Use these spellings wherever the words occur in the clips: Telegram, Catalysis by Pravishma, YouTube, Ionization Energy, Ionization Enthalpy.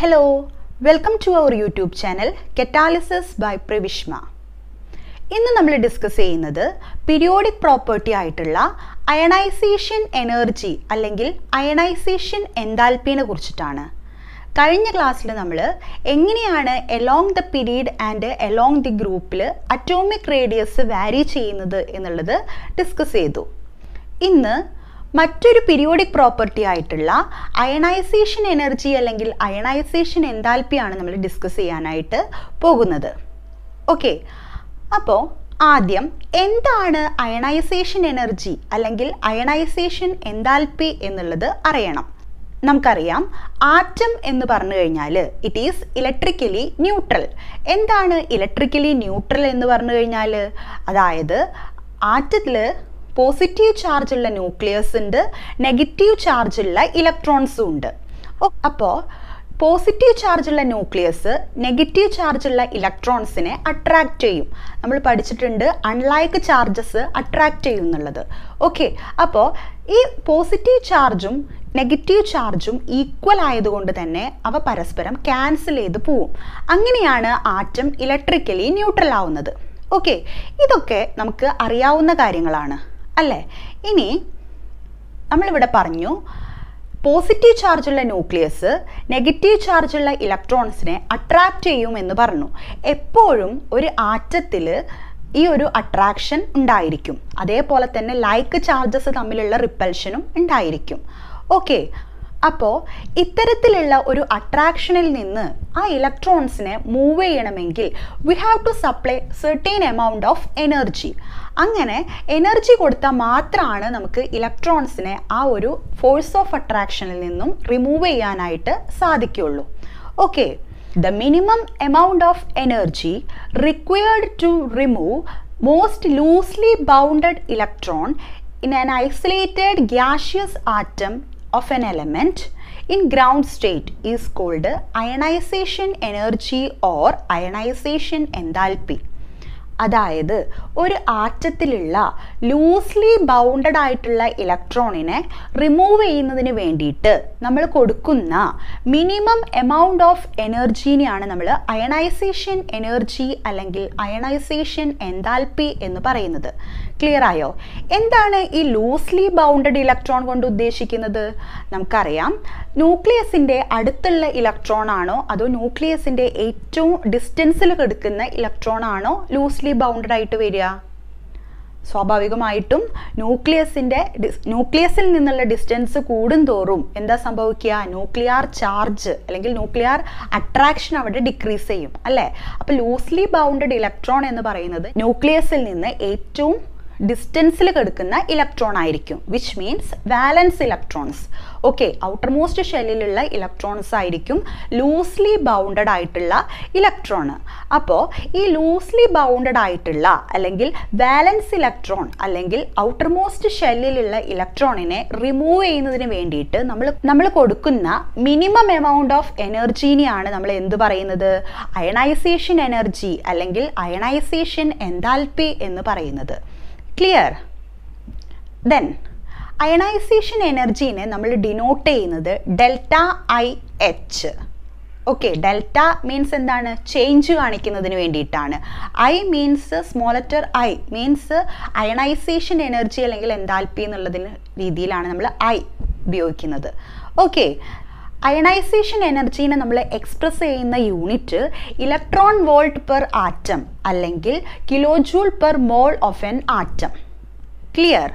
Hello, welcome to our YouTube channel Catalysis by Pravishma. ഇന്ന് നമ്മൾ discuss ചെയ്യുന്നത് periodic property ആയിട്ടുള്ള അയണൈസേഷൻ എനർജി അല്ലെങ്കിൽ അയണൈസേഷൻ എൻതാൽപ്പിനെ കുറിച്ചിട്ടാണ്. കഴിഞ്ഞ ക്ലാസ്സിൽ നമ്മൾ എങ്ങനെയാണ് along the period and along the ഗ്രൂപ്പിൽ അറ്റോമിക് റേഡിയസ് വാരി ചെയ്യുന്നത് എന്നുള്ളത് ഡിസ്കസ് ചെയ്തു. ഇന്ന് മറ്റൊരു പീരിയോഡിക് പ്രോപ്പർട്ടി ആയിട്ടുള്ള അയണൈസേഷൻ എനർജി അല്ലെങ്കിൽ അയണൈസേഷൻ എൻതാൽപ്പിയാണ് നമ്മൾ ഡിസ്കസ് ചെയ്യാനായിട്ട് പോകുന്നത്. ഓക്കെ, അപ്പോൾ ആദ്യം എന്താണ് അയണൈസേഷൻ എനർജി അല്ലെങ്കിൽ അയണൈസേഷൻ എൻതാൽപ്പി എന്നുള്ളത് അറിയണം. നമുക്കറിയാം ആറ്റം എന്ന് പറഞ്ഞു കഴിഞ്ഞാൽ ഇറ്റ് ഈസ് ഇലക്ട്രിക്കലി ന്യൂട്രൽ. എന്താണ് ഇലക്ട്രിക്കലി ന്യൂട്രൽ എന്ന് പറഞ്ഞു കഴിഞ്ഞാൽ? അതായത് ആറ്റത്തിൽ പോസിറ്റീവ് ചാർജുള്ള ന്യൂക്ലിയസ് ഉണ്ട്, നെഗറ്റീവ് ചാർജുള്ള ഇലക്ട്രോൺസും ഉണ്ട്. അപ്പോൾ പോസിറ്റീവ് ചാർജുള്ള ന്യൂക്ലിയസ് നെഗറ്റീവ് ചാർജുള്ള ഇലക്ട്രോൺസിനെ അട്രാക്റ്റ് ചെയ്യും. നമ്മൾ പഠിച്ചിട്ടുണ്ട് അൺലൈക്ക് ചാർജസ് അട്രാക്റ്റ് ചെയ്യും എന്നുള്ളത്. ഓക്കെ, അപ്പോൾ ഈ പോസിറ്റീവ് ചാർജും നെഗറ്റീവ് ചാർജും ഈക്വൽ ആയതുകൊണ്ട് തന്നെ അവ പരസ്പരം ക്യാൻസൽ ചെയ്ത് പോവും. അങ്ങനെയാണ് ആറ്റം ഇലക്ട്രിക്കലി ന്യൂട്രൽ ആവുന്നത്. ഓക്കെ, ഇതൊക്കെ നമുക്ക് അറിയാവുന്ന കാര്യങ്ങളാണ് അല്ലേ. ഇനി നമ്മളിവിടെ പറഞ്ഞു പോസിറ്റീവ് ചാർജുള്ള ന്യൂക്ലിയസ് നെഗറ്റീവ് ചാർജുള്ള ഇലക്ട്രോൺസിനെ അട്രാക്റ്റ് ചെയ്യുമെന്ന് പറഞ്ഞു. എപ്പോഴും ഒരു ആറ്റത്തിൽ ഈ ഒരു അട്രാക്ഷൻ ഉണ്ടായിരിക്കും, അതേപോലെ തന്നെ ലൈക്ക് ചാർജസ് തമ്മിലുള്ള റിപ്പൽഷനും ഉണ്ടായിരിക്കും. ഓക്കെ, അപ്പോൾ ഇത്തരത്തിലുള്ള ഒരു അട്രാക്ഷനിൽ നിന്ന് ആ ഇലക്ട്രോൺസിനെ മൂവ് ചെയ്യണമെങ്കിൽ we have to supply certain amount of energy. അങ്ങനെ എനർജി കൊടുത്താൽ മാത്രമാണ് നമുക്ക് ഇലക്ട്രോൺസിനെ ആ ഒരു ഫോഴ്സ് ഓഫ് അട്രാക്ഷനിൽ നിന്നും റിമൂവ് ചെയ്യാനായിട്ട് സാധിക്കുകയുള്ളൂ. Okay, the minimum amount of energy required to remove most loosely bounded electron in an isolated gaseous atom of an element in ground state is called ionization energy or ionization enthalpy. അതായത് ഒരു ആറ്റത്തിലുള്ള loosely bounded ആയിട്ടുള്ള ഇലക്ട്രോണിനെ remove ചെയ്യുന്നതിന് വേണ്ടിയിട്ട് നമ്മൾ കൊടുക്കുന്ന minimum amount of എനർജീനെയാണ് നമ്മൾ അയണൈസേഷൻ എനർജി അല്ലെങ്കിൽ അയണൈസേഷൻ എൻതാൽപ്പി എന്ന് പറയുന്നത്. ക്ലിയർ ആയോ? എന്താണ് ഈ ലൂസ്ലി ബൗണ്ടഡ് ഇലക്ട്രോൺ കൊണ്ട് ഉദ്ദേശിക്കുന്നത്? നമുക്കറിയാം ന്യൂക്ലിയസിൻ്റെ അടുത്തുള്ള ഇലക്ട്രോൺ ആണോ അതോ ന്യൂക്ലിയസിൻ്റെ ഏറ്റവും ഡിസ്റ്റൻസിൽ കിടക്കുന്ന ഇലക്ട്രോൺ ആണോ ലൂസ്ലി ബൗണ്ടഡ് ആയിട്ട് വരിക? സ്വാഭാവികമായിട്ടും ന്യൂക്ലിയസിൽ നിന്നുള്ള ഡിസ്റ്റൻസ് കൂടുന്തോറും എന്താ സംഭവിക്കുക? ന്യൂക്ലിയർ ചാർജ് അല്ലെങ്കിൽ ന്യൂക്ലിയർ അട്രാക്ഷൻ അവിടെ ഡിക്രീസ് ചെയ്യും അല്ലേ. അപ്പോൾ ലൂസ്ലി ബൗണ്ടഡ് ഇലക്ട്രോൺ എന്ന് പറയുന്നത് ന്യൂക്ലിയസിൽ നിന്ന് ഏറ്റവും ഡിസ്റ്റൻസിൽ കിടക്കുന്ന ഇലക്ട്രോൺ ആയിരിക്കും, which means valence electrons. Okay, outermost ഷെല്ലിലുള്ള ഇലക്ട്രോൺസ് ആയിരിക്കും ലൂസ്ലി ബൗണ്ടഡ് ആയിട്ടുള്ള ഇലക്ട്രോൺ. അപ്പോൾ ഈ ലൂസ്ലി ബൗണ്ടഡ് ആയിട്ടുള്ള അല്ലെങ്കിൽ വാലൻസ് ഇലക്ട്രോൺ അല്ലെങ്കിൽ ഔട്ടർമോസ്റ്റ് ഷെല്ലിലുള്ള ഇലക്ട്രോണിനെ റിമൂവ് ചെയ്യുന്നതിന് വേണ്ടിയിട്ട് നമ്മൾ കൊടുക്കുന്ന മിനിമം എമൗണ്ട് ഓഫ് എനർജീനെയാണ് നമ്മൾ എന്ത് പറയുന്നത്? അയണൈസേഷൻ എനർജി അല്ലെങ്കിൽ അയണൈസേഷൻ എൻതാൽപ്പി എന്ന് പറയുന്നത്. ക്ലിയർ? ദെൻ അയണൈസേഷൻ എനർജീനെ നമ്മൾ ഡിനോട്ട് ചെയ്യുന്നത് delta I H. Okay, delta means എന്താണ്? ചേഞ്ച് കാണിക്കുന്നതിന് വേണ്ടിയിട്ടാണ്. I means small letter I means ionisation energy അല്ലെങ്കിൽ എൻതാൽപ്പി എന്നുള്ളതിന് രീതിയിലാണ് നമ്മൾ ഐ ഉപയോഗിക്കുന്നത്. ഓക്കെ, അയണൈസേഷൻ എനർജീനെ നമ്മൾ എക്സ്പ്രസ് ചെയ്യുന്ന unit electron volt per atom അല്ലെങ്കിൽ kilo joule per mole of an atom. Clear?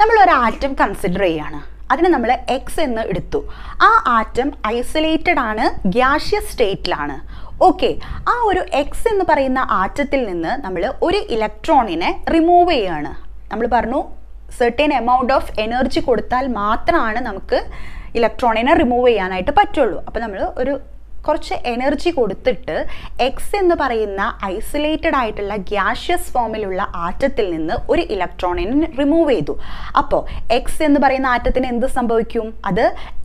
നമ്മളൊരു ആറ്റം കൺസിഡർ ചെയ്യുകയാണ്, അതിനെ നമ്മൾ എക്സ് എന്ന് എടുത്തു. ആ ആറ്റം ഐസൊലേറ്റഡ് ആണ്, ഗ്യാസിയസ് സ്റ്റേറ്റിലാണ്. ഓക്കെ, ആ ഒരു എക്സ് എന്ന് പറയുന്ന ആറ്റത്തിൽ നിന്ന് നമ്മൾ ഒരു ഇലക്ട്രോണിനെ റിമൂവ് ചെയ്യുകയാണ്. നമ്മൾ പറഞ്ഞു സെർട്ടൈൻ എമൗണ്ട് ഓഫ് എനർജി കൊടുത്താൽ മാത്രമാണ് നമുക്ക് ഇലക്ട്രോണിനെ റിമൂവ് ചെയ്യാനായിട്ട് പറ്റുള്ളൂ. അപ്പോൾ നമ്മൾ ഒരു കുറച്ച് എനർജി കൊടുത്തിട്ട് എക്സ് എന്ന് പറയുന്ന ഐസൊലേറ്റഡ് ആയിട്ടുള്ള ഗ്യാസിയസ് ഫോമിലുള്ള ആറ്റത്തിൽ നിന്ന് ഒരു ഇലക്ട്രോണിനെ റിമൂവ് ചെയ്തു. അപ്പോൾ എക്സ് എന്ന് പറയുന്ന ആറ്റത്തിന് എന്ത് സംഭവിക്കും? അത്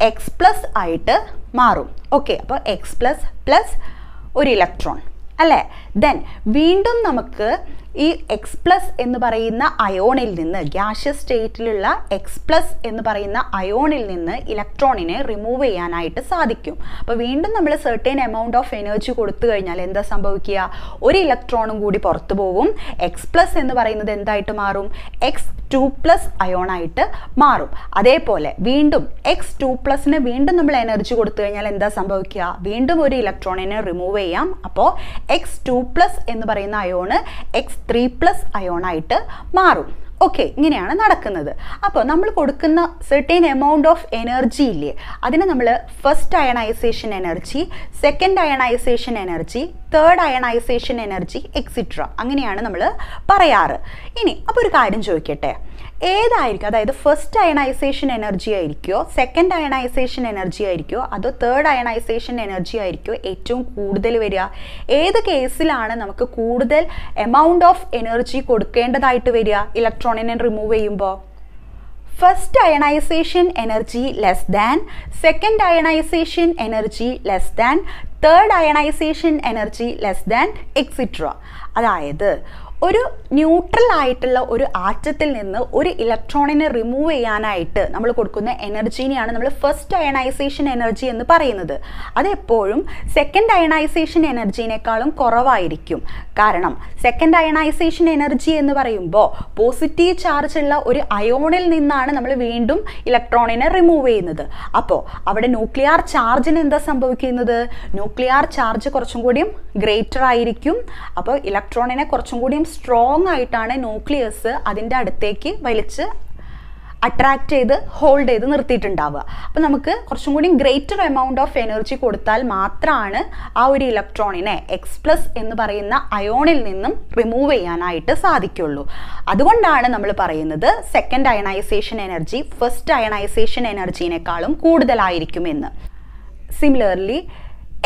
എക്സ് പ്ലസ് ആയിട്ട് മാറും. ഓക്കെ, അപ്പോൾ എക്സ് പ്ലസ് പ്ലസ് ഒരു ഇലക്ട്രോൺ അല്ലേ. ദെൻ വീണ്ടും നമുക്ക് ഈ എക്സ് പ്ലസ് എന്ന് പറയുന്ന അയോണിൽ നിന്ന് ഗ്യാഷ്യസ് സ്റ്റേറ്റിലുള്ള എക്സ് പ്ലസ് എന്ന് പറയുന്ന അയോണിൽ നിന്ന് ഇലക്ട്രോണിനെ റിമൂവ് ചെയ്യാനായിട്ട് സാധിക്കും. അപ്പോൾ വീണ്ടും നമ്മൾ സെർട്ടേൺ എമൗണ്ട് ഓഫ് എനർജി കൊടുത്തു കഴിഞ്ഞാൽ എന്താ സംഭവിക്കുക, ഒരു ഇലക്ട്രോണും കൂടി പുറത്തു പോകും. എക്സ് പ്ലസ് എന്ന് പറയുന്നത് എന്തായിട്ട് മാറും, എക്സ് ടു പ്ലസ് അയോണായിട്ട് മാറും. അതേപോലെ വീണ്ടും എക്സ് ടു പ്ലസിന് വീണ്ടും നമ്മൾ എനർജി കൊടുത്തു കഴിഞ്ഞാൽ എന്താ സംഭവിക്കുക, വീണ്ടും ഒരു ഇലക്ട്രോണിനെ റിമൂവ് ചെയ്യാം. അപ്പോൾ എക്സ് ടു പ്ലസ് എന്ന് പറയുന്ന അയോണ് എക്സ് ത്രീ പ്ലസ് അയോണായിട്ട് മാറും. ഓക്കെ, ഇങ്ങനെയാണ് നടക്കുന്നത്. അപ്പോൾ നമ്മൾ കൊടുക്കുന്ന സെർട്ടേൺ എമൗണ്ട് ഓഫ് എനർജി ഇല്ലേ, അതിനെ നമ്മൾ first ionisation energy, second ionisation energy, third ionisation energy etcetera അങ്ങനെയാണ് നമ്മൾ പറയാറ്. ഇനി അപ്പോൾ ഒരു കാര്യം ചോദിക്കട്ടെ, ഏതായിരിക്കും, അതായത് ഫസ്റ്റ് അയണൈസേഷൻ എനർജി ആയിരിക്കുമോ, സെക്കൻഡ് അയണൈസേഷൻ എനർജി ആയിരിക്കുമോ, അതോ തേർഡ് അയണൈസേഷൻ എനർജി ആയിരിക്കുമോ ഏറ്റവും കൂടുതൽ വരിക? ഏത് കേസിലാണ് നമുക്ക് കൂടുതൽ എമൗണ്ട് ഓഫ് എനർജി കൊടുക്കേണ്ടതായിട്ട് വരിക ഇലക്ട്രോണിനെ റിമൂവ് ചെയ്യുമ്പോൾ? First ionisation energy less than, second ionisation energy less than, third ionisation energy less than etcetera. അതായത് ഒരു ന്യൂട്രൽ ആയിട്ടുള്ള ഒരു ആറ്റത്തിൽ നിന്ന് ഒരു ഇലക്ട്രോണിനെ റിമൂവ് ചെയ്യാനായിട്ട് നമ്മൾ കൊടുക്കുന്ന എനർജീനെയാണ് നമ്മൾ ഫസ്റ്റ് അയണൈസേഷൻ എനർജി എന്ന് പറയുന്നത്. അതെപ്പോഴും സെക്കൻഡ് അയണൈസേഷൻ എനർജീനേക്കാളും കുറവായിരിക്കും. കാരണം സെക്കൻഡ് അയണൈസേഷൻ എനർജി എന്ന് പറയുമ്പോൾ പോസിറ്റീവ് ചാർജുള്ള ഒരു അയോണിൽ നിന്നാണ് നമ്മൾ വീണ്ടും ഇലക്ട്രോണിനെ റിമൂവ് ചെയ്യുന്നത്. അപ്പോൾ അവിടെ ന്യൂക്ലിയർ ചാർജിന് എന്താ സംഭവിക്കുന്നത്, ന്യൂക്ലിയർ ചാർജ് കുറച്ചും കൂടിയും ഗ്രേറ്റർ ആയിരിക്കും. അപ്പോൾ ഇലക്ട്രോണിനെ കുറച്ചും കൂടിയും സ്ട്രോങ് ആയിട്ടാണ് ന്യൂക്ലിയസ് അതിൻ്റെ അടുത്തേക്ക് വലിച്ച് അട്രാക്റ്റ് ചെയ്ത് ഹോൾഡ് ചെയ്ത് നിർത്തിയിട്ടുണ്ടാവുക. അപ്പോൾ നമുക്ക് കുറച്ചും കൂടി ഗ്രേറ്റർ എമൗണ്ട് ഓഫ് എനർജി കൊടുത്താൽ മാത്രമാണ് ആ ഒരു ഇലക്ട്രോണിനെ എക്സ് പ്ലസ് എന്ന് പറയുന്ന അയോണിൽ നിന്നും റിമൂവ് ചെയ്യാനായിട്ട് സാധിക്കുള്ളൂ. അതുകൊണ്ടാണ് നമ്മൾ പറയുന്നത് second ionisation energy first ionisation എനർജീനേക്കാളും കൂടുതലായിരിക്കുമെന്ന്. സിമിലർലി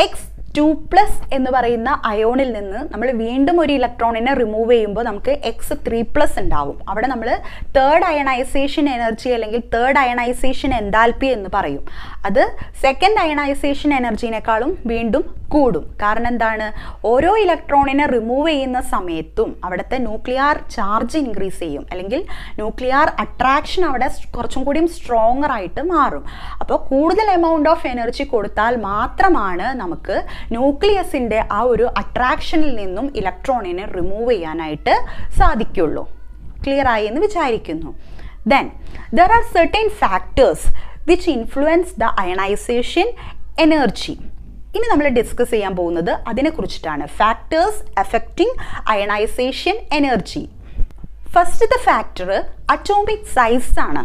എക്സ് ടു പ്ലസ് എന്ന് പറയുന്ന അയോണിൽ നിന്ന് നമ്മൾ വീണ്ടും ഒരു ഇലക്ട്രോണിനെ റിമൂവ് ചെയ്യുമ്പോൾ നമുക്ക് എക്സ് ത്രീ പ്ലസ് ഉണ്ടാവും. അവിടെ നമ്മൾ തേർഡ് അയണൈസേഷൻ എനർജി അല്ലെങ്കിൽ തേർഡ് അയണൈസേഷൻ എൻതാൽപ്പി എന്ന് പറയും. അത് സെക്കൻഡ് അയണൈസേഷൻ എനർജീനേക്കാളും വീണ്ടും കൂടും. കാരണം എന്താണ്, ഓരോ ഇലക്ട്രോണിനെ റിമൂവ് ചെയ്യുന്ന സമയത്തും അവിടുത്തെ ന്യൂക്ലിയർ ചാർജ് ഇൻക്രീസ് ചെയ്യും, അല്ലെങ്കിൽ ന്യൂക്ലിയർ അട്രാക്ഷൻ അവിടെ കുറച്ചും കൂടിയും സ്ട്രോങ്ങർ ആയിട്ട് മാറും. അപ്പോൾ കൂടുതൽ എമൗണ്ട് ഓഫ് എനർജി കൊടുത്താൽ മാത്രമാണ് നമുക്ക് ന്യൂക്ലിയസിൻ്റെ ആ ഒരു അട്രാക്ഷനിൽ നിന്നും ഇലക്ട്രോണിനെ റിമൂവ് ചെയ്യാനായിട്ട് സാധിക്കുള്ളൂ. ക്ലിയർ ആയി എന്ന് വിചാരിക്കുന്നു. Then there are certain factors which influence the ionisation energy. ഇനി നമ്മൾ ഡിസ്കസ് ചെയ്യാൻ പോകുന്നത് അതിനെക്കുറിച്ചിട്ടാണ്, ഫാക്ടേഴ്സ് എഫക്റ്റിംഗ് അയണൈസേഷൻ എനർജി. ഫസ്റ്റത്തെ ഫാക്ടർ അറ്റോമിക് സൈസ് ആണ്.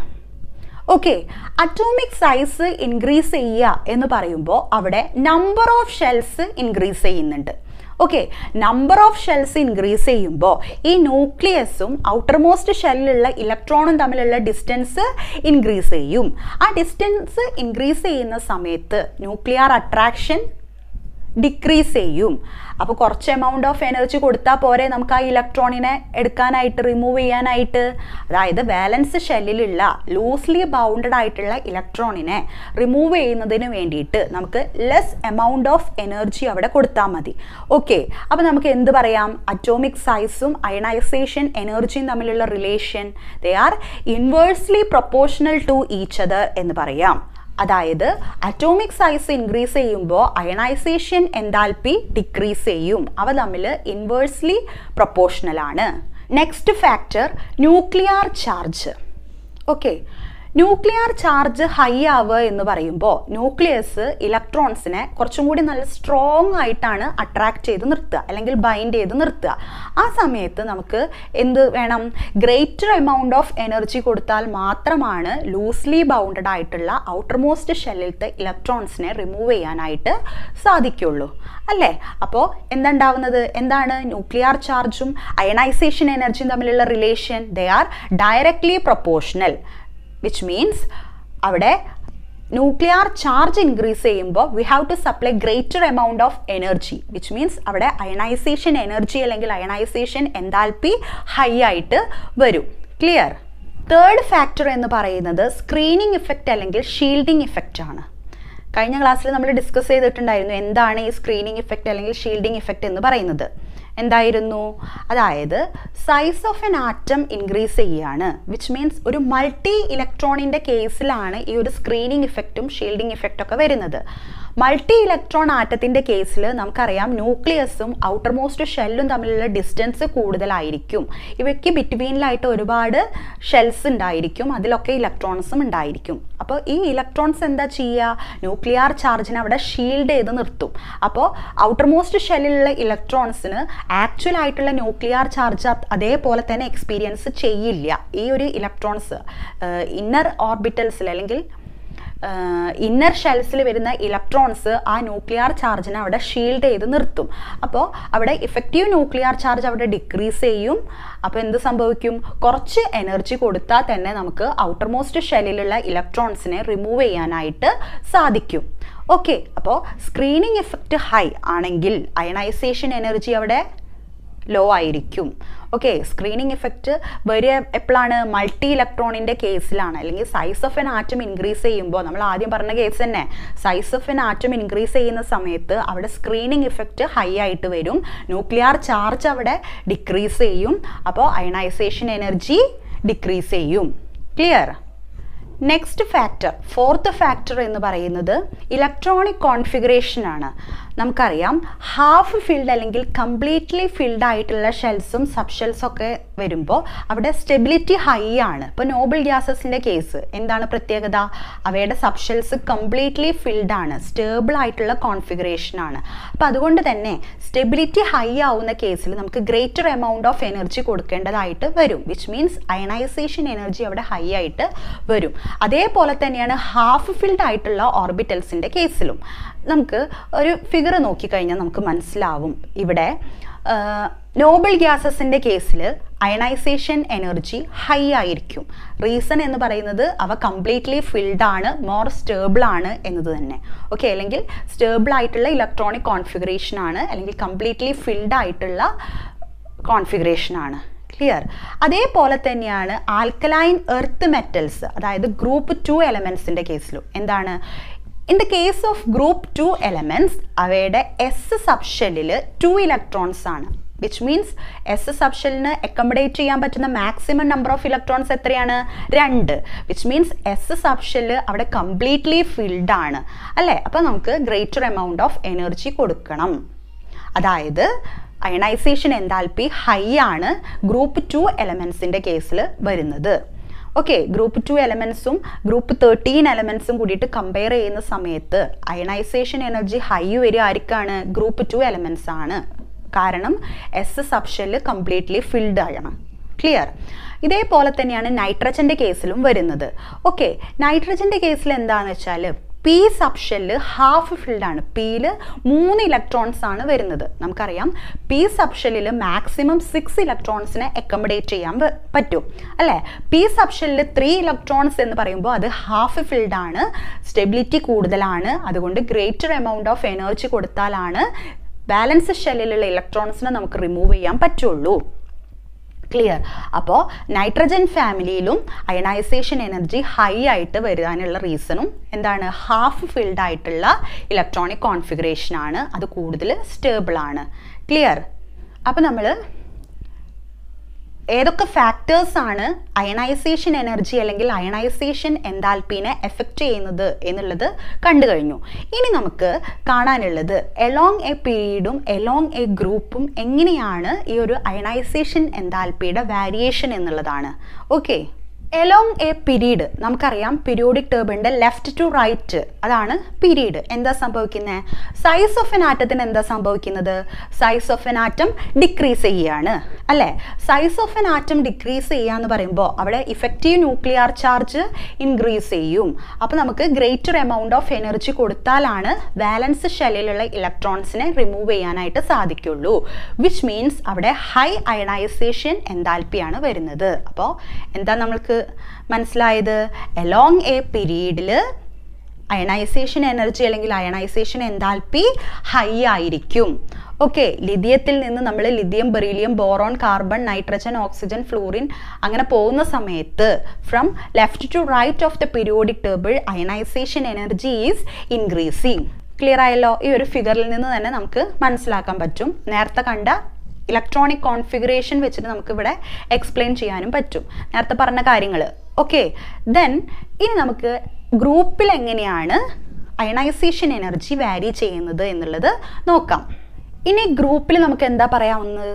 ഓക്കെ, അറ്റോമിക് സൈസ് ഇൻക്രീസ് ചെയ്യുക എന്ന് പറയുമ്പോൾ അവിടെ നമ്പർ ഓഫ് ഷെൽസ് ഇൻക്രീസ് ചെയ്യുന്നുണ്ട്. Okay, number of shells increase ചെയ്യുമ്പോൾ ഈ ന്യൂക്ലിയസും ഔട്ടർമോസ്റ്റ് ഷെല്ലിലുള്ള ഇലക്ട്രോണും തമ്മിലുള്ള ഡിസ്റ്റൻസ് ഇൻക്രീസ് ചെയ്യും. ആ ഡിസ്റ്റൻസ് ഇൻക്രീസ് ചെയ്യുന്ന സമയത്ത് ന്യൂക്ലിയർ അട്രാക്ഷൻ ഡിക്രീസ് ചെയ്യും. അപ്പോൾ കുറച്ച് എമൗണ്ട് ഓഫ് എനർജി കൊടുത്താൽ പോരെ നമുക്ക് ആ ഇലക്ട്രോണിനെ എടുക്കാനായിട്ട്, റിമൂവ് ചെയ്യാനായിട്ട്? അതായത് വാലൻസ് ഷെല്ലിലുള്ള ലൂസ്ലി ബൗണ്ടഡ് ആയിട്ടുള്ള ഇലക്ട്രോണിനെ റിമൂവ് ചെയ്യുന്നതിന് വേണ്ടിയിട്ട് നമുക്ക് ലെസ് എമൗണ്ട് ഓഫ് എനർജി അവിടെ കൊടുത്താൽ മതി. ഓക്കെ, അപ്പോൾ നമുക്ക് എന്ത് പറയാം, അറ്റോമിക് സൈസും അയണൈസേഷൻ എനർജിയും തമ്മിലുള്ള relation they are inversely proportional to each other എന്ന് പറയാം. അതായത് അറ്റോമിക് സൈസ് ഇൻക്രീസ് ചെയ്യുമ്പോൾ അയണൈസേഷൻ എൻതാൽപ്പി ഡിക്രീസ് ചെയ്യും. അവ തമ്മിൽ ഇൻവേഴ്സ്ലി പ്രൊപ്പോർഷണലാണ്. Next factor nuclear charge. Okay, nuclear charge high ആവുക എന്ന് പറയുമ്പോൾ ന്യൂക്ലിയസ് ഇലക്ട്രോൺസിനെ കുറച്ചും കൂടി നല്ല സ്ട്രോങ് ആയിട്ടാണ് അട്രാക്റ്റ് ചെയ്ത് നിർത്തുക, അല്ലെങ്കിൽ ബൈൻഡ് ചെയ്ത് നിർത്തുക. ആ സമയത്ത് നമുക്ക് എന്ത് വേണം, ഗ്രേറ്റർ എമൗണ്ട് ഓഫ് എനർജി കൊടുത്താൽ മാത്രമാണ് ലൂസ്ലി ബൗണ്ടഡ് ആയിട്ടുള്ള ഔട്ടർമോസ്റ്റ് ഷെല്ലിലത്തെ ഇലക്ട്രോൺസിനെ റിമൂവ് ചെയ്യാനായിട്ട് സാധിക്കുള്ളൂ, അല്ലേ? അപ്പോൾ എന്തുണ്ടാവുന്നത്, എന്താണ് ന്യൂക്ലിയർ ചാർജും അയണൈസേഷൻ എനർജിയും തമ്മിലുള്ള relation? They are directly proportional, which means അവിടെ ന്യൂക്ലിയർ ചാർജ് ഇൻക്രീസ് ചെയ്യുമ്പോൾ we have to supply greater amount of energy, which means അവിടെ അയണൈസേഷൻ എനർജി അല്ലെങ്കിൽ അയണൈസേഷൻ എൻതാൽപ്പി ഹൈ ആയിട്ട് വരും. ക്ലിയർ? തേർഡ് ഫാക്ടർ എന്ന് പറയുന്നത് സ്ക്രീനിങ് ഇഫക്റ്റ് അല്ലെങ്കിൽ ഷീൽഡിങ് ഇഫക്റ്റ് ആണ്. കഴിഞ്ഞ ക്ലാസ്സിൽ നമ്മൾ ഡിസ്കസ് ചെയ്തിട്ടുണ്ടായിരുന്നു എന്താണ് ഈ സ്ക്രീനിങ് ഇഫക്റ്റ് അല്ലെങ്കിൽ ഷീൽഡിങ് ഇഫക്റ്റ് എന്ന് പറയുന്നത്. എന്തായിരുന്നു? അതായത് size of an atom increase ചെയ്യുകയാണ്. വിച്ച് മീൻസ് ഒരു മൾട്ടി ഇലക്ട്രോണിൻ്റെ കേസിലാണ് ഈ ഒരു സ്ക്രീനിങ് ഇഫക്റ്റും ഷീൽഡിങ് ഇഫക്റ്റൊക്കെ വരുന്നത്. മൾട്ടി ഇലക്ട്രോൺ ആറ്റത്തിൻ്റെ കേസിൽ നമുക്കറിയാം ന്യൂക്ലിയസും ഔട്ടർമോസ്റ്റ് ഷെല്ലും തമ്മിലുള്ള ഡിസ്റ്റൻസ് കൂടുതലായിരിക്കും. ഇവയ്ക്ക് ബിറ്റ്വീനിലായിട്ട് ഒരുപാട് ഷെൽസ് ഉണ്ടായിരിക്കും, അതിലൊക്കെ ഇലക്ട്രോൺസും ഉണ്ടായിരിക്കും. അപ്പോൾ ഈ ഇലക്ട്രോൺസ് എന്താ ചെയ്യുക? ന്യൂക്ലിയർ ചാർജിനെ അവിടെ ഷീൽഡ് ചെയ്ത് നിർത്തും. അപ്പോൾ ഔട്ടർമോസ്റ്റ് ഷെല്ലിലുള്ള ഇലക്ട്രോൺസിന് ആക്ച്വൽ ആയിട്ടുള്ള ന്യൂക്ലിയർ ചാർജ് അതേപോലെ തന്നെ എക്സ്പീരിയൻസ് ചെയ്യില്ല. ഈ ഒരു ഇലക്ട്രോൺസ് ഇന്നർ ഓർബിറ്റൽസിൽ അല്ലെങ്കിൽ ഇന്നർ ഷെൽസിൽ വരുന്ന ഇലക്ട്രോൺസ് ആ ന്യൂക്ലിയർ ചാർജിനെ അവിടെ ഷീൽഡ് ചെയ്ത് നിർത്തും. അപ്പോൾ അവിടെ ഇഫക്റ്റീവ് ന്യൂക്ലിയർ ചാർജ് അവിടെ ഡിക്രീസ് ചെയ്യും. അപ്പോൾ എന്ത് സംഭവിക്കും? കുറച്ച് എനർജി കൊടുത്താൽ തന്നെ നമുക്ക് ഔട്ടർമോസ്റ്റ് ഷെല്ലിലുള്ള ഇലക്ട്രോൺസിനെ റിമൂവ് ചെയ്യാനായിട്ട് സാധിക്കും. ഓക്കെ, അപ്പോൾ സ്ക്രീനിങ് ഇഫക്റ്റ് ഹൈ ആണെങ്കിൽ അയണൈസേഷൻ എനർജി അവിടെ ലോ ആയിരിക്കും. ഓക്കെ, സ്ക്രീനിങ് ഇഫക്റ്റ് വരെ എപ്പോഴാണ്? മൾട്ടി ഇലക്ട്രോണിൻ്റെ കേസിലാണ്. അല്ലെങ്കിൽ size of an atom increase ചെയ്യുമ്പോൾ, നമ്മൾ ആദ്യം പറഞ്ഞ കേസ് തന്നെ, size of an atom increase ചെയ്യുന്ന സമയത്ത് അവിടെ സ്ക്രീനിങ് ഇഫക്റ്റ് ഹൈ ആയിട്ട് വരും. ന്യൂക്ലിയർ ചാർജ് അവിടെ ഡിക്രീസ് ചെയ്യും. അപ്പോൾ അയണൈസേഷൻ എനർജി ഡിക്രീസ് ചെയ്യും. Clear? Next factor, fourth factor എന്ന് പറയുന്നത് ഇലക്ട്രോണിക് കോൺഫിഗറേഷനാണ്. നമുക്കറിയാം ഹാഫ് ഫിൽഡ് അല്ലെങ്കിൽ കംപ്ലീറ്റ്ലി ഫിൽഡ് ആയിട്ടുള്ള ഷെൽസും സബ് ഷെൽസൊക്കെ വരുമ്പോൾ അവിടെ സ്റ്റെബിലിറ്റി ഹൈ ആണ്. ഇപ്പോൾ നോബിൾ ഗ്യാസസിൻ്റെ കേസ് എന്താണ് പ്രത്യേകത? അവയുടെ സബ് ഷെൽസ് കംപ്ലീറ്റ്ലി ഫിൽഡ് ആണ്, സ്റ്റേബിൾ ആയിട്ടുള്ള കോൺഫിഗറേഷനാണ്. അപ്പോൾ അതുകൊണ്ട് തന്നെ സ്റ്റെബിലിറ്റി ഹൈ ആവുന്ന കേസിൽ നമുക്ക് ഗ്രേറ്റർ എമൗണ്ട് ഓഫ് എനർജി കൊടുക്കേണ്ടതായിട്ട് വരും. വിച്ച് മീൻസ് അയണൈസേഷൻ എനർജി അവിടെ ഹൈ ആയിട്ട് വരും. അതേപോലെ തന്നെയാണ് ഹാഫ് ഫിൽഡ് ആയിട്ടുള്ള ഓർബിറ്റൽസിൻ്റെ കേസിലും. നമുക്ക് ഒരു ഫിഗർ നോക്കിക്കഴിഞ്ഞാൽ നമുക്ക് മനസ്സിലാവും. ഇവിടെ നോബിൾ ഗ്യാസസിൻ്റെ കേസിൽ അയണൈസേഷൻ എനർജി ഹൈ ആയിരിക്കും. റീസൺ എന്ന് പറയുന്നത് അവ കംപ്ലീറ്റ്ലി ഫിൽഡ് ആണ്, മോർ സ്റ്റേബിൾ ആണ് എന്നത് തന്നെ. ഓക്കെ, അല്ലെങ്കിൽ സ്റ്റേബിൾ ആയിട്ടുള്ള ഇലക്ട്രോണിക് കോൺഫിഗറേഷൻ ആണ്, അല്ലെങ്കിൽ കംപ്ലീറ്റ്ലി ഫിൽഡ് ആയിട്ടുള്ള കോൺഫിഗറേഷൻ ആണ്. ക്ലിയർ? അതേപോലെ തന്നെയാണ് ആൽക്കലൈൻ എർത്ത് മെറ്റൽസ്, അതായത് ഗ്രൂപ്പ് 2 എലമെൻസിൻ്റെ കേസിലും. എന്താണ്? In the case of group 2 elements അവയുടെ എസ് സബ് ഷെല്ലിൽ 2 ഇലക്ട്രോൺസ് ആണ്. വിച്ച് മീൻസ് എസ് സബ് ഷെല്ലിന് അക്കോമഡേറ്റ് ചെയ്യാൻ പറ്റുന്ന മാക്സിമം നമ്പർ ഓഫ് ഇലക്ട്രോൺസ് എത്രയാണ്? 2. Which means S sub shell അവിടെ കംപ്ലീറ്റ്ലി ഫിൽഡ് ആണ്, അല്ലേ? അപ്പോൾ നമുക്ക് ഗ്രേറ്റർ എമൗണ്ട് ഓഫ് എനർജി കൊടുക്കണം. അതായത് അയണൈസേഷൻ എൻതാൽപ്പി ഹൈ ആണ് ഗ്രൂപ്പ് 2 എലമെൻസിൻ്റെ കേസിൽ വരുന്നത്. ഓക്കെ, ഗ്രൂപ്പ് 2 എലമെൻസും ഗ്രൂപ്പ് 13 എലമെൻസും കൂടിയിട്ട് കമ്പയർ ചെയ്യുന്ന സമയത്ത് അയണൈസേഷൻ എനർജി ഹൈ വരെ ആർക്കാണ്? ഗ്രൂപ്പ് 2 എലമെൻസ് ആണ്. കാരണം S sub shell completely filled ആണ്. ക്ലിയർ? ഇതേപോലെ തന്നെയാണ് നൈട്രജൻ്റെ കേസിലും വരുന്നത്. ഓക്കെ, നൈട്രജൻ്റെ കേസിൽ എന്താണെന്ന് വെച്ചാൽ പി സബ് ഷെല്ല് ഹാഫ് ഫിൽഡാണ്. പിയിൽ 3 ഇലക്ട്രോൺസ് ആണ് വരുന്നത്. നമുക്കറിയാം പി സബ് ഷെല്ലിൽ മാക്സിമം 6 ഇലക്ട്രോൺസിനെ അക്കോമഡേറ്റ് ചെയ്യാൻ പറ്റും, അല്ലേ? പി സബ് ഷെല്ലിൽ 3 ഇലക്ട്രോൺസ് എന്ന് പറയുമ്പോൾ അത് ഹാഫ് ഫിൽഡാണ്, സ്റ്റെബിലിറ്റി കൂടുതലാണ്. അതുകൊണ്ട് ഗ്രേറ്റർ എമൗണ്ട് ഓഫ് എനർജി കൊടുത്താലാണ് ബാലൻസ് ഷെല്ലിലുള്ള ഇലക്ട്രോൺസിനെ നമുക്ക് റിമൂവ് ചെയ്യാൻ പറ്റുള്ളൂ. ക്ലിയർ? അപ്പോൾ നൈട്രജൻ ഫാമിലിയിലും അയണൈസേഷൻ എനർജി ഹൈ ആയിട്ട് വരാനുള്ള റീസണും എന്താണ്? ഹാഫ് ഫിൽഡ് ആയിട്ടുള്ള ഇലക്ട്രോണിക് കോൺഫിഗറേഷനാണ്, അത് കൂടുതൽ സ്റ്റേബിളാണ്. ക്ലിയർ? അപ്പോൾ നമ്മൾ ഏതൊക്കെ ഫാക്ടേഴ്സാണ് അയണൈസേഷൻ എനർജി അല്ലെങ്കിൽ അയണൈസേഷൻ എൻതാൽപ്പീനെ എഫക്റ്റ് ചെയ്യുന്നത് എന്നുള്ളത് കണ്ടു കഴിഞ്ഞു. ഇനി നമുക്ക് കാണാനുള്ളത് എലോങ് എ പീരീഡും എലോങ് എ ഗ്രൂപ്പും എങ്ങനെയാണ് ഈ ഒരു അയണൈസേഷൻ എൻതാൽപ്പിയുടെ വാരിയേഷൻ എന്നുള്ളതാണ്. ഓക്കെ, എലോങ് എ പീരീഡ് നമുക്കറിയാം പീരിയോഡിക് ടേബിളിൻ്റെ ലെഫ്റ്റ് ടു റൈറ്റ് അതാണ് പീരീഡ്. എന്താ സംഭവിക്കുന്നത്? സൈസ് ഓഫ് എൻ ആറ്റത്തിന് എന്താ സംഭവിക്കുന്നത്? Size of an atom decrease ചെയ്യുകയാണ്, അല്ലേ? Size of an atom decrease ചെയ്യുക എന്ന് പറയുമ്പോൾ അവിടെ ഇഫക്റ്റീവ് ന്യൂക്ലിയർ ചാർജ് ഇൻക്രീസ് ചെയ്യും. അപ്പോൾ നമുക്ക് ഗ്രേറ്റർ എമൗണ്ട് ഓഫ് എനർജി കൊടുത്താലാണ് ബാലൻസ് ഷെല്ലിലുള്ള ഇലക്ട്രോൺസിനെ റിമൂവ് ചെയ്യാനായിട്ട് സാധിക്കുള്ളൂ. വിച്ച് മീൻസ് അവിടെ ഹൈ അയണൈസേഷൻ എൻതാൽപ്പിയാണ് വരുന്നത്. അപ്പോൾ എന്താ നമ്മൾക്ക് മനസ്സിലായത്? എലോങ് എ പീരീഡിൽ അയണൈസേഷൻ എനർജി അല്ലെങ്കിൽ അയണൈസേഷൻ എൻതാൽപ്പി ഹൈ ആയിരിക്കും. ഓക്കെ, ലിഥിയത്തിൽ നിന്ന് നമ്മൾ lithium, beryllium, boron, carbon, nitrogen, oxygen, fluorine അങ്ങനെ പോകുന്ന സമയത്ത് from left to right of the periodic table ionisation energy is increasing. Clear ആയല്ലോ? ഈ ഒരു ഫിഗറിൽ നിന്ന് തന്നെ നമുക്ക് മനസ്സിലാക്കാൻ പറ്റും. നേരത്തെ കണ്ട ഇലക്ട്രോണിക് കോൺഫിഗറേഷൻ വെച്ചിട്ട് നമുക്കിവിടെ എക്സ്പ്ലെയിൻ ചെയ്യാനും പറ്റും നേരത്തെ പറഞ്ഞ കാര്യങ്ങൾ. ഓക്കെ, ദെൻ ഇനി നമുക്ക് ഗ്രൂപ്പിൽ എങ്ങനെയാണ് അയണൈസേഷൻ എനർജി വാരി ചെയ്യുന്നത് എന്നുള്ളത് നോക്കാം. ഇനി ഗ്രൂപ്പിൽ നമുക്ക് എന്താ പറയാവുന്നത്?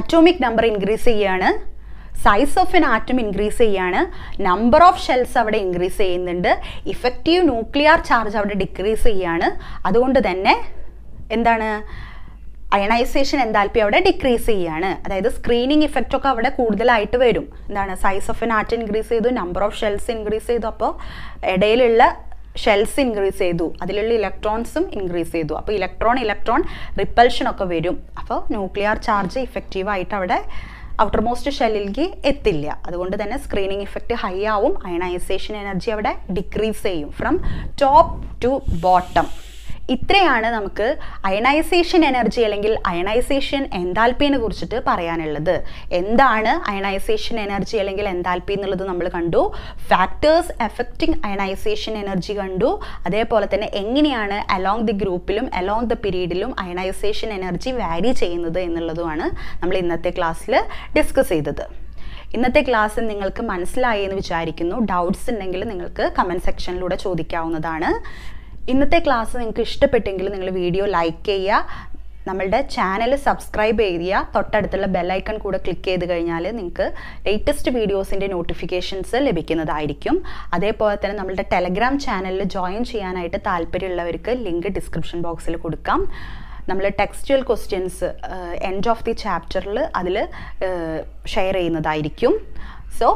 അറ്റോമിക് നമ്പർ ഇൻക്രീസ് ചെയ്യുകയാണ്, size of an atom increase ചെയ്യുകയാണ്, നമ്പർ ഓഫ് ഷെൽസ് അവിടെ ഇൻക്രീസ് ചെയ്യുന്നുണ്ട്, ഇഫക്റ്റീവ് ന്യൂക്ലിയർ ചാർജ് അവിടെ ഡിക്രീസ് ചെയ്യുകയാണ്. അതുകൊണ്ട് തന്നെ എന്താണ് അയണൈസേഷൻ എൻതാൽപ്പി അവിടെ ഡിക്രീസ് ചെയ്യുകയാണ്. അതായത് സ്ക്രീനിങ് ഇഫക്റ്റ് ഒക്കെ അവിടെ കൂടുതലായിട്ട് വരും. എന്താണ് size of an atom increase ചെയ്തു, നമ്പർ ഓഫ് ഷെൽസ് ഇൻക്രീസ് ചെയ്തു, അപ്പോൾ ഇടയിലുള്ള ഷെൽസ് ഇൻക്രീസ് ചെയ്തു, അതിലുള്ള ഇലക്ട്രോൺസും ഇൻക്രീസ് ചെയ്തു, അപ്പോൾ ഇലക്ട്രോൺ റിപ്പൽഷനൊക്കെ വരും. അപ്പോൾ ന്യൂക്ലിയർ ചാർജ് ഇഫക്റ്റീവായിട്ട് അവിടെ ഔട്ടർമോസ്റ്റ് ഷെല്ലിലേക്ക് എത്തില്ല. അതുകൊണ്ട് തന്നെ സ്ക്രീനിങ് ഇഫക്റ്റ് ഹൈ ആവും, അയണൈസേഷൻ എനർജി അവിടെ ഡിക്രീസ് ചെയ്യും ഫ്രം ടോപ്പ് ടു ബോട്ടം. ഇത്രയാണ് നമുക്ക് അയണൈസേഷൻ എനർജി അല്ലെങ്കിൽ അയണൈസേഷൻ എൻതാൽപ്പിനെ കുറിച്ചിട്ട് പറയാനുള്ളത്. എന്താണ് അയണൈസേഷൻ എനർജി അല്ലെങ്കിൽ എൻതാൽപ്പി എന്നുള്ളത് നമ്മൾ കണ്ടു, ഫാക്ടേഴ്സ് എഫക്റ്റിംഗ് അയണൈസേഷൻ എനർജി കണ്ടു, അതേപോലെ തന്നെ എങ്ങനെയാണ് അലോങ് ദി ഗ്രൂപ്പിലും അലോങ് ദി പീരീഡിലും അയണൈസേഷൻ എനർജി വാരി ചെയ്യുന്നത് എന്നുള്ളതുമാണ് നമ്മൾ ഇന്നത്തെ ക്ലാസ്സിൽ ഡിസ്കസ് ചെയ്തത്. ഇന്നത്തെ ക്ലാസ്സിൽ നിങ്ങൾക്ക് മനസ്സിലായി എന്ന് വിചാരിക്കുന്നു. ഡൗട്ട്സ് ഉണ്ടെങ്കിൽ നിങ്ങൾക്ക് കമൻറ്റ് സെക്ഷനിലൂടെ ചോദിക്കാവുന്നതാണ്. ഇന്നത്തെ ക്ലാസ് നിങ്ങൾക്ക് ഇഷ്ടപ്പെട്ടെങ്കിൽ നിങ്ങൾ വീഡിയോ ലൈക്ക് ചെയ്യുക, നമ്മളുടെ ചാനൽ സബ്സ്ക്രൈബ് ചെയ്യുക, തൊട്ടടുത്തുള്ള ബെല്ലൈക്കൺ കൂടെ ക്ലിക്ക് ചെയ്ത് കഴിഞ്ഞാൽ നിങ്ങൾക്ക് ലേറ്റസ്റ്റ് വീഡിയോസിൻ്റെ നോട്ടിഫിക്കേഷൻസ് ലഭിക്കുന്നതായിരിക്കും. അതേപോലെ തന്നെ നമ്മളുടെ ടെലഗ്രാം ചാനലിൽ ജോയിൻ ചെയ്യാനായിട്ട് താല്പര്യമുള്ളവർക്ക് ലിങ്ക് ഡിസ്ക്രിപ്ഷൻ ബോക്സിൽ കൊടുക്കാം. നമ്മൾ textual questions end of the ചാപ്റ്ററിൽ അതിൽ ഷെയർ ചെയ്യുന്നതായിരിക്കും. സോ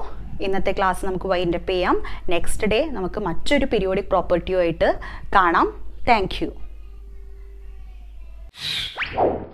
ഇന്നത്തെ ക്ലാസ് നമുക്ക് വൈൻഡപ്പ് ചെയ്യാം. നെക്സ്റ്റ് ഡേ നമുക്ക് മറ്റൊരു പീരിയോഡിക് പ്രോപ്പർട്ടിയുമായിട്ട് കാണാം. Thank U.